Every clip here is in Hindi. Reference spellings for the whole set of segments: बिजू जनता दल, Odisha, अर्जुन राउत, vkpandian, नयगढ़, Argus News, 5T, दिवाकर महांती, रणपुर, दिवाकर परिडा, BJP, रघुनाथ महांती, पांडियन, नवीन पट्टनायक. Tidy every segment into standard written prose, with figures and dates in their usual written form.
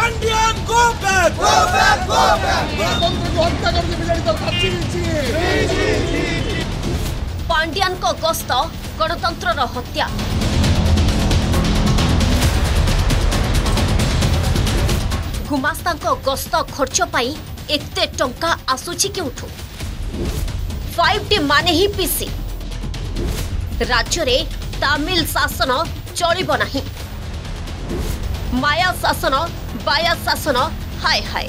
Pandian go back go back go back. लोकतंत्र को हत्या करके बिजेपी सरकार चीनी पांडियन को गस्त गणतंत्र रो हत्या गुमास्ता को गस्त खर्च पाई एते टंका आसुची के उठो 5T माने ही पीसी राज्य रे तमिल शासन चलिबो नाही माया शासन बाया शासन हाय हाय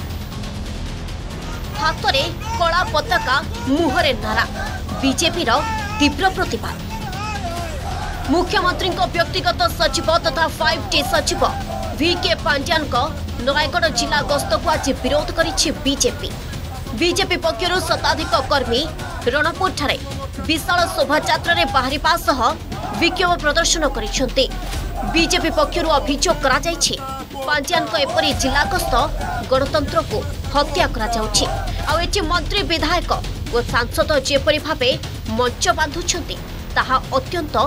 हाथ में कला पताका मुहरे नारा बीजेपी रो तीव्र प्रतिवाद। मुख्यमंत्री को व्यक्तिगत सचिव तथा 5T सचिव vkpandian को नयगढ़ जिला गस्त को आज विरोध करी बीजेपी। बीजेपी पक्षर शताधिक कर्मी रणपुर ठारे विशाल शोभायात्रा बाहरिबा सह विक्षोभ प्रदर्शन करिसेंती। बीजेपी पक्षर अभियोग करा जायछि पांडियन को एपरी जिला गस्त गणतंत्र को हत्या करा जाउछि। आ एछि मंत्री विधायक और सांसद जेपरी भावे मंच बांधुछंती ताहा अत्यंत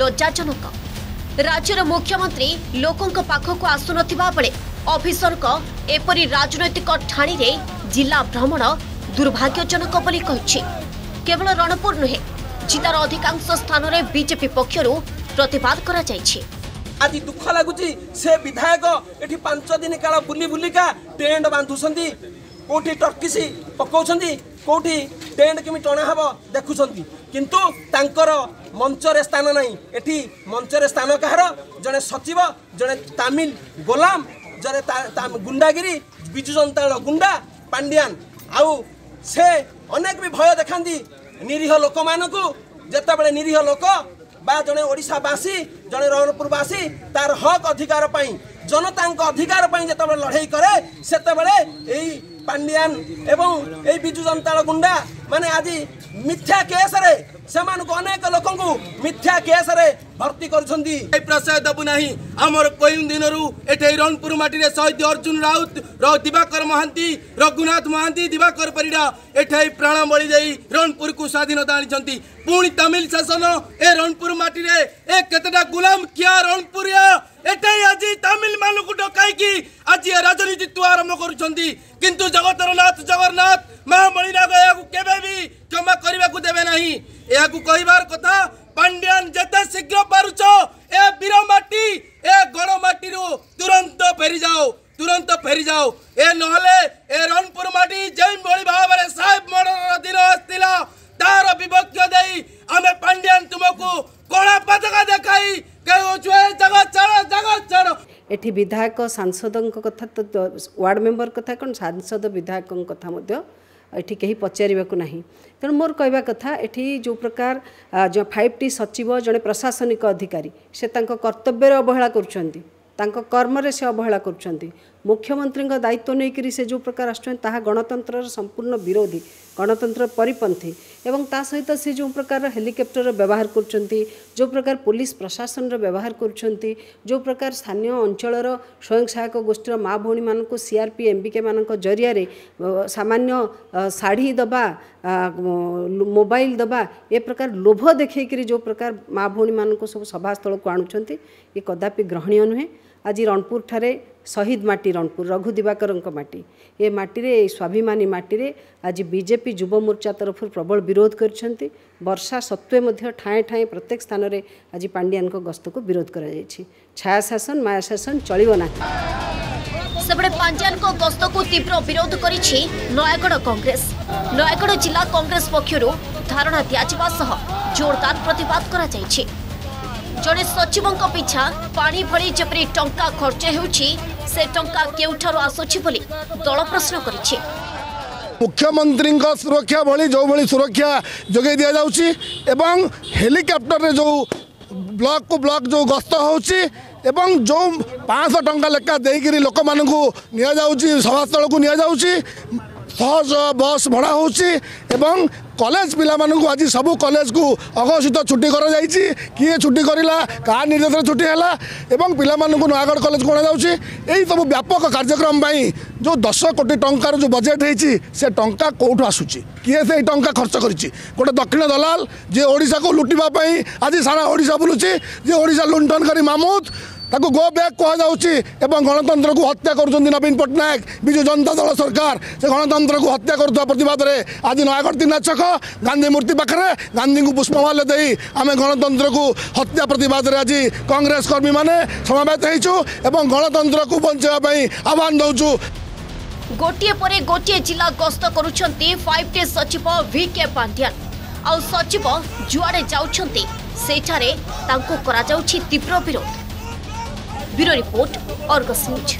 लज्जाजनक। राज्यर मुख्यमंत्री लोकंक पाखक आसुनथिबा बेले अफिसर को एपरी राजनैतिक ठाणी रे जिला भ्रमण दुर्भाग्यजनक बोली कहिछि। केवल रणपुर नुहे जिलार अधिकांश स्थान रे बीजेपी पक्षर प्रतिवाद करा जायछि। आज दुख लगुच से विधायक एठी 5 दिन काल बुली बुलिका टेंट बांधुसंती कोठी टर्किसी पकाउसंती कोठी टेंट किमि टणा हबो देखुसंती किंतु तांकर मंच रे स्थान नाही। एठी मंच रे स्थान कहार जने सचिव जने तमिल गोलाम जने गुंडागिरी बिजू जनता दल गुंडा पांडियन आउ से अनेक भी भय देखाती निरीह लोक मानू जेते बेले निरीह लोक बा जने ओडिशावासी जने रणपुरवासी तार हक अधिकार पाई जनता अधिकार पाई जेते बेले लड़ाई करे सेते बेले एई पांडियन एवं एई बिजू जनता दल गुंडा माने आज मिथ्या केस रे सेमानकु अनेक लोकंकु मिथ्या केस रे भर्ती करछंदी। प्रशय दबु नाही हमर कोइन दिनरु एठै रणपुर माटी रे शहीद अर्जुन राउत रो दिवाकर महांती रघुनाथ महांती दिवाकर परिडा एठै प्राण बळी देई रणपुर को स्वाधीनता आनिछंती। पूणी तमिल शासन ए रणपुर माटी रे ए केतेटा गुलाम किया रणपुरिया एठै आजि तमिल मानकु डकाई की आजि राजनीति तु आरंभ करूछंती किंतु जगतरनाथ जगन्नाथ महामणि नाग याकु केबे भी क्षमा करिबा को देबे नाही। याकु कहिबार कथा पांडियन जेते शीघ्र पारुछ ए वीर माटी ए गण माटी रु तुरंत फेरी जाओ ए नहले ए रणपुर माटी जेम भली भाव रे साहेब मर्डर दिन आस्तिला तार विपक्ष देई हमें पांडियन तुमको कोला पताका देखाई कहू छे जगत छोड़। एठी विधायक सांसदन कथा तो वार्ड मेंबर कथा कोन सांसद विधायक कथा मध्य एठी कहीं पचारवाक ना तेणु मोर कहवा कथा एठी जो प्रकार जो 5T सचिव जड़े प्रशासनिक अधिकारी से कर्तव्य अवहेला कर कर्मरे से अवहेला कर मुख्यमंत्री दायित्व नहीं से जो प्रकार आसा गणतंत्र संपूर्ण विरोधी गणतंत्र परिपंथी एवं ता सहित से जो प्रकार हेलिकॉप्टर व्यवहार कर जो प्रकार पुलिस प्रशासन व्यवहार कर जो प्रकार स्थानीय अंचल स्वयं सहायक गोष्ठी माँ भौणी मान सीआरपी एमबीके मान जरिया सामान्य साड़ी दबा मोबाइल दबा ये प्रकार लोभ देखकर जो प्रकार माँ भौणी मान सब सभास्थल को आणुंट ये कदापि ग्रहणीय नुहे। आज रणपुर ठारे शहीद माटी रणपुर रघु दिवाकर माटी ये माटी रे स्वाभिमानी माटी रे आज बीजेपी युवा मोर्चा तरफ प्रबल विरोध कर वर्षा सत्वे मध्य ठाए ठाए प्रत्येक स्थान रे आज पांडियन को गस्त को विरोध करा जायछि। छाया शासन माया शासन चलिबो नाही। सबडे पांडियन को गस्त को तीव्र विरोध करिछि नयगढ़ कांग्रेस। नयगढ़ जिला कांग्रेस पक्षरु धारणा दियाजिबा सह जोरदार प्रतिवाद करा जायछि। जड़े सचिव पिछा पानी भली जपरी टंका खर्च होउछि से टंका केउठार आसुछि बोली दल प्रश्न करिछि। मुख्यमंत्री सुरक्षा भली जो भली सुरक्षा जोगे दिया जाउछि एवं हेलीकॉप्टर रे जो ब्लॉक को ब्लॉक जो गस्त होउछि एवं जो 500 टंका लेखा देकरी लोक मान को निया जाउछि सभास्थल को निया जाउछि सहज बस भड़ा होउछि एवं कॉलेज पिला मानू आज सबू कॉलेज को अघोषित छुट्टी करा जाइछि। किए छुट्टी करा क्या निर्देश छुट्टी है एवं पिला मानू नयागढ़ कॉलेज को अणाई सब व्यापक कार्यक्रम जो 10 कोटी टंकार जो बजेट होती से टंका कोठू आसुची किए से टंका खर्च करिछि। गोटे दक्षिण दलाल जे ओडिसा को लुटिबा पई आज सारा ओडिसा बुलुछि जे ओडिसा लुंठन करी मामूद गो बैक कहु गणतंत्र को हत्या करुँच नवीन पट्टनायक विजु जनता दल सरकार से गणतंत्र को हत्या करुवा प्रतिवाद में आज नयागढ़ तीना छक गांधी मूर्ति पाखे गांधी को पुष्पमाल्य दे आम गणतंत्र को हत्या प्रतिवाद में आज कांग्रेस कर्मी मैंने समवेत होचु एवं गणतंत्र को बचाई आह्वान दौचु। गोटे पर गोटे जिला गस्त करुछंती 5T सचिव vkpandian आ सचिव जुआड़े जाउछंती सेठारे तांको करा जाउछि तीव्र विरोध। Bureau report Argus news.